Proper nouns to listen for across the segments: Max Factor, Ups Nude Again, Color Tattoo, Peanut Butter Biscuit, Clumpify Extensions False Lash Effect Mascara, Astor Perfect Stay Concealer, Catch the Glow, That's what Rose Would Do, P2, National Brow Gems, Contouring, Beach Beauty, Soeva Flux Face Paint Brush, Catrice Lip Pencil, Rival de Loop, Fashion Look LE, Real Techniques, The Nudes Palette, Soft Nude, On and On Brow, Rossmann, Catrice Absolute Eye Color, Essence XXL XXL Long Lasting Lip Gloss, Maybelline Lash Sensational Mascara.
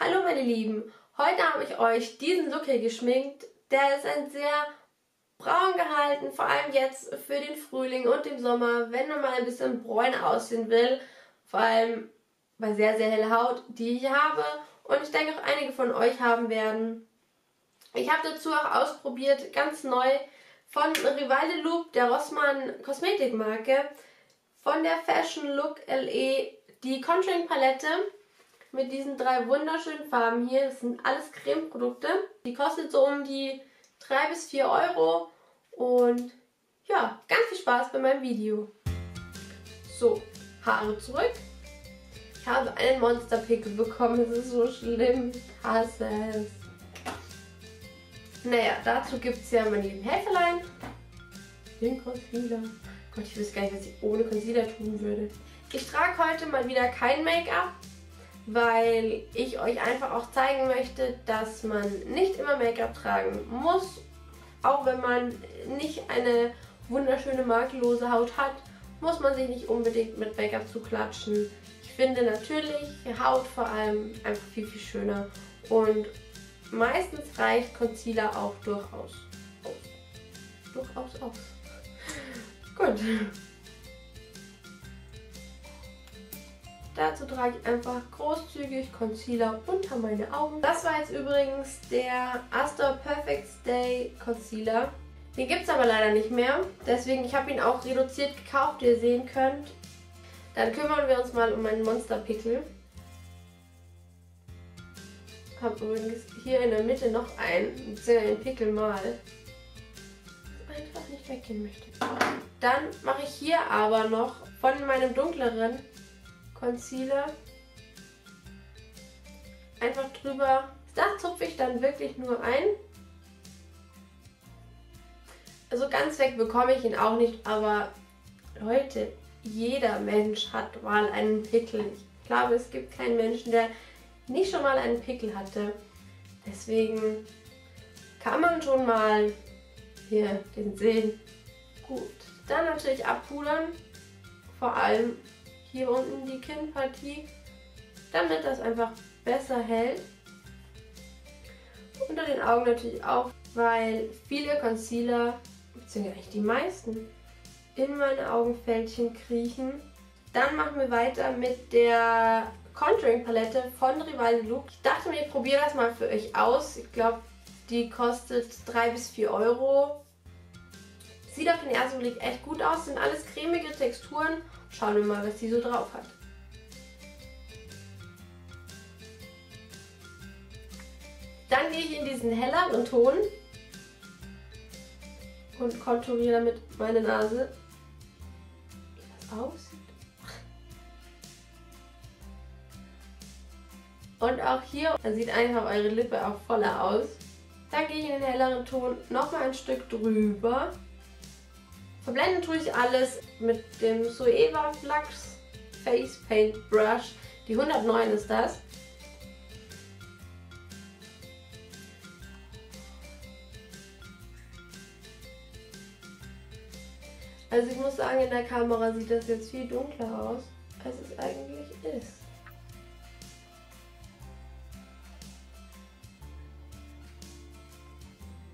Hallo meine Lieben, heute habe ich euch diesen Look hier geschminkt. Der ist ein sehr braun gehalten, vor allem jetzt für den Frühling und den Sommer, wenn man mal ein bisschen bräuner aussehen will, vor allem bei sehr, sehr heller Haut, die ich hier habe und ich denke auch einige von euch haben werden. Ich habe dazu auch ausprobiert, ganz neu, von Rival de Loop, der Rossmann Kosmetikmarke, von der Fashion Look LE, die Contouring Palette mit diesen drei wunderschönen Farben hier. Das sind alles Cremeprodukte. Die kostet so um die 3 bis 4 Euro. Und ja, ganz viel Spaß bei meinem Video. So, Haare zurück. Ich habe einen Monsterpickel bekommen. Das ist so schlimm. Ich hasse es. Naja, dazu gibt es ja mein lieben Helferlein. Den Concealer. Gott, ich wüsste gar nicht, was ich ohne Concealer tun würde. Ich trage heute mal wieder kein Make-up, weil ich euch einfach auch zeigen möchte, dass man nicht immer Make-up tragen muss. Auch wenn man nicht eine wunderschöne, makellose Haut hat, muss man sich nicht unbedingt mit Make-up zuklatschen. Ich finde natürlich Haut vor allem einfach viel, viel schöner. Und meistens reicht Concealer auch durchaus aus. Durchaus aus. Gut. Dazu trage ich einfach großzügig Concealer unter meine Augen. Das war jetzt übrigens der Astor Perfect Stay Concealer. Den gibt es aber leider nicht mehr. Deswegen, ich habe ihn auch reduziert gekauft, wie ihr sehen könnt. Dann kümmern wir uns mal um meinen Monsterpickel. Ich habe übrigens hier in der Mitte noch einen Pickel mal. Einfach nicht weggehen möchte. Dann mache ich hier aber noch von meinem dunkleren Concealer einfach drüber. Das zupfe ich dann wirklich nur ein. Also ganz weg bekomme ich ihn auch nicht, aber Leute, jeder Mensch hat mal einen Pickel. Ich glaube, es gibt keinen Menschen, der nicht schon mal einen Pickel hatte. Deswegen kann man schon mal hier den sehen. Gut, dann natürlich abpudern. Vor allem hier unten die Kinnpartie, damit das einfach besser hält. Unter den Augen natürlich auch, weil viele Concealer, beziehungsweise eigentlich die meisten, in meine Augenfältchen kriechen. Dann machen wir weiter mit der Contouring Palette von Rival de Loop. Ich dachte mir, ich probiere das mal für euch aus. Ich glaube, die kostet 3 bis 4 Euro. Sieht auf den ersten Blick echt gut aus, sind alles cremige Texturen. Schauen wir mal, was die so drauf hat. Dann gehe ich in diesen helleren Ton und konturiere damit meine Nase, wie das aussieht. Und auch hier, da sieht einfach eure Lippe auch voller aus. Dann gehe ich in den helleren Ton nochmal ein Stück drüber. Verblenden tue ich alles mit dem Soeva Flux Face Paint Brush. Die 109 ist das. Also ich muss sagen, in der Kamera sieht das jetzt viel dunkler aus, als es eigentlich ist.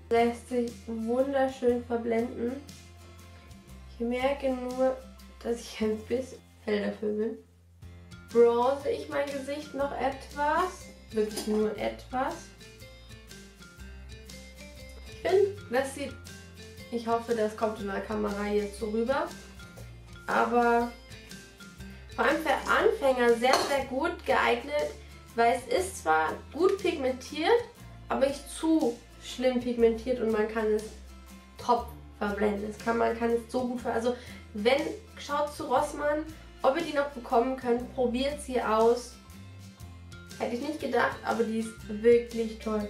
Lässt sich wunderschön verblenden. Ich merke nur, dass ich ein bisschen hell dafür bin. Bronze ich mein Gesicht noch etwas. Wirklich nur etwas. Ich finde, das sieht... Ich hoffe, das kommt in der Kamera jetzt so rüber. Aber vor allem für Anfänger sehr, sehr gut geeignet, weil es ist zwar gut pigmentiert, aber nicht zu schlimm pigmentiert und man kann es top verblenden. Man kann es so gut verblenden. Also wenn, schaut zu Rossmann, ob ihr die noch bekommen könnt, probiert sie aus. Hätte ich nicht gedacht, aber die ist wirklich toll.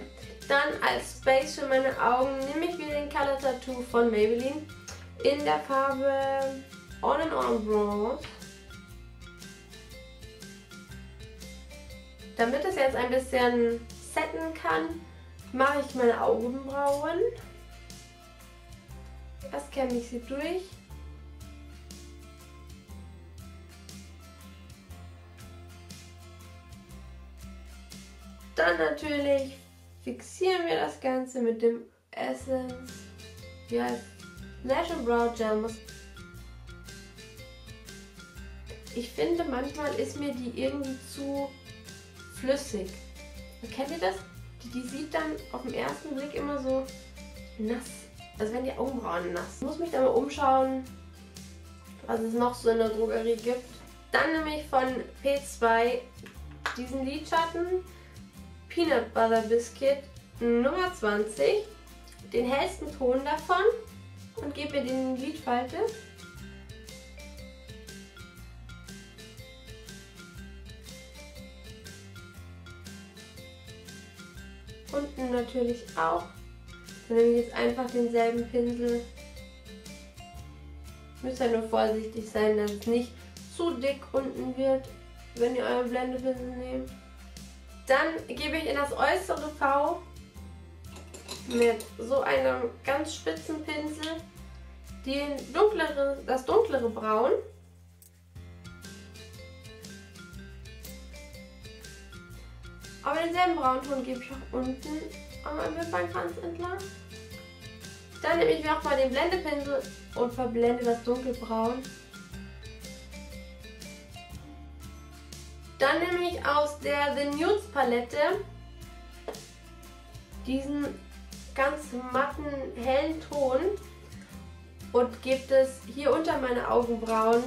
Dann als Space für meine Augen nehme ich wieder den Color Tattoo von Maybelline in der Farbe On and On Brow. Damit es jetzt ein bisschen setten kann, mache ich meine Augenbrauen. Erst kämme ich sie durch. Dann natürlich fixieren wir das Ganze mit dem Essence, wie heißt, National Brow Gems. Ich finde, manchmal ist mir die irgendwie zu flüssig. Kennt ihr das? Die sieht dann auf den ersten Blick immer so nass, als wären die Augenbrauen nass. Ich muss mich dann mal umschauen, was es noch so in der Drogerie gibt. Dann nehme ich von P2 diesen Lidschatten, Peanut Butter Biscuit Nummer 20, den hellsten Ton davon, und gebe mir den in die Lidspalte. Unten natürlich auch. Dann nehme ich jetzt einfach denselben Pinsel. Müsst ihr nur vorsichtig sein, dass es nicht zu dick unten wird, wenn ihr euren Blendepinsel nehmt. Dann gebe ich in das äußere V mit so einem ganz spitzen Pinsel das dunklere Braun. Aber denselben Braunton gebe ich auch unten am Wimpernkranz entlang. Dann nehme ich mir auch mal den Blendepinsel und verblende das dunkelbraun. Dann nehme ich aus der The Nudes Palette diesen ganz matten, hellen Ton und gebe es hier unter meine Augenbrauen,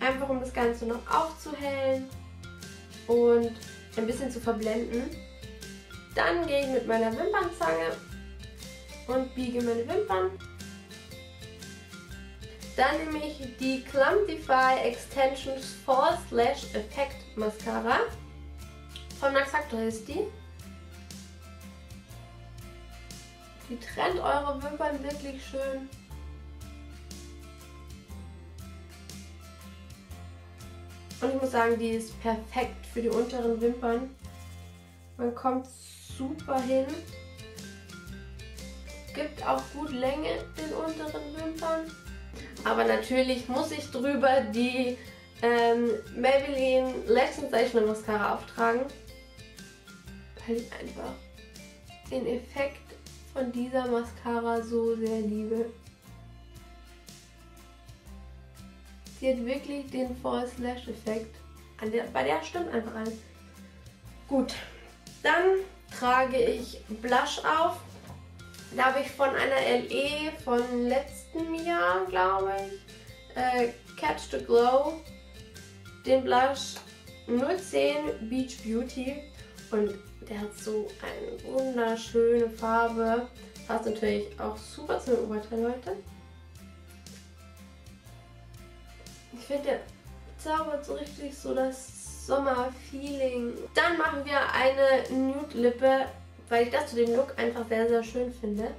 einfach um das Ganze noch aufzuhellen und ein bisschen zu verblenden. Dann gehe ich mit meiner Wimpernzange und biege meine Wimpern. Dann nehme ich die Clumpify Extensions False Lash Effect Mascara. Von Max Factor ist die. Die trennt eure Wimpern wirklich schön. Und ich muss sagen, die ist perfekt für die unteren Wimpern. Man kommt super hin. Gibt auch gut Länge den unteren Wimpern. Aber natürlich muss ich drüber die Maybelline Lash Sensational Mascara auftragen, weil ich einfach den Effekt von dieser Mascara so sehr liebe. Sie hat wirklich den False Lash Effekt. Bei der stimmt einfach alles. Gut, dann trage ich Blush auf. Da habe ich von einer LE von letztem Jahr, glaube ich, Catch the Glow, den Blush 010 Beach Beauty, und der hat so eine wunderschöne Farbe. Passt natürlich auch super zu dem Oberteil, Leute. Ich finde, der zaubert so richtig so das Sommerfeeling. Dann machen wir eine Nude-Lippe, weil ich das zu dem Look einfach sehr, sehr schön finde.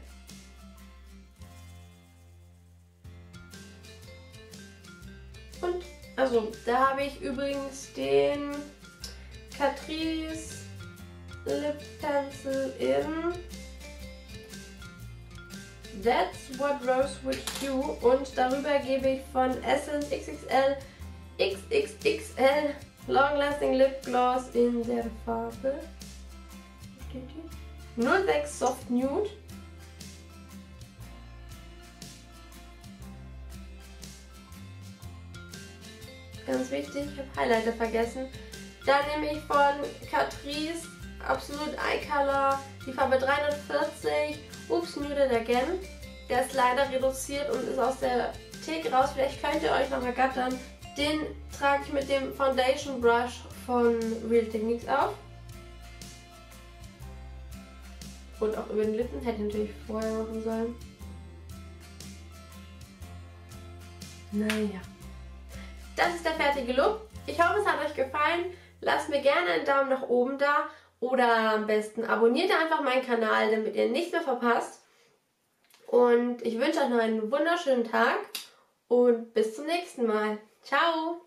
Und, also, da habe ich übrigens den Catrice Lip Pencil in That's What Rose Would Do, und darüber gebe ich von Essence XXL XXL Long Lasting Lip Gloss in der Farbe 06 Soft Nude. Ganz wichtig, ich habe Highlighter vergessen. Dann nehme ich von Catrice Absolute Eye Color die Farbe 340 Ups Nude Again. Der ist leider reduziert und ist aus der Theke raus. Vielleicht könnt ihr euch noch ergattern. Den trage ich mit dem Foundation Brush von Real Techniques auf. Und auch über den Lippen, hätte ich natürlich vorher machen sollen. Naja. Das ist der fertige Look. Ich hoffe, es hat euch gefallen. Lasst mir gerne einen Daumen nach oben da. Oder am besten abonniert einfach meinen Kanal, damit ihr nichts mehr verpasst. Und ich wünsche euch noch einen wunderschönen Tag. Und bis zum nächsten Mal. Ciao!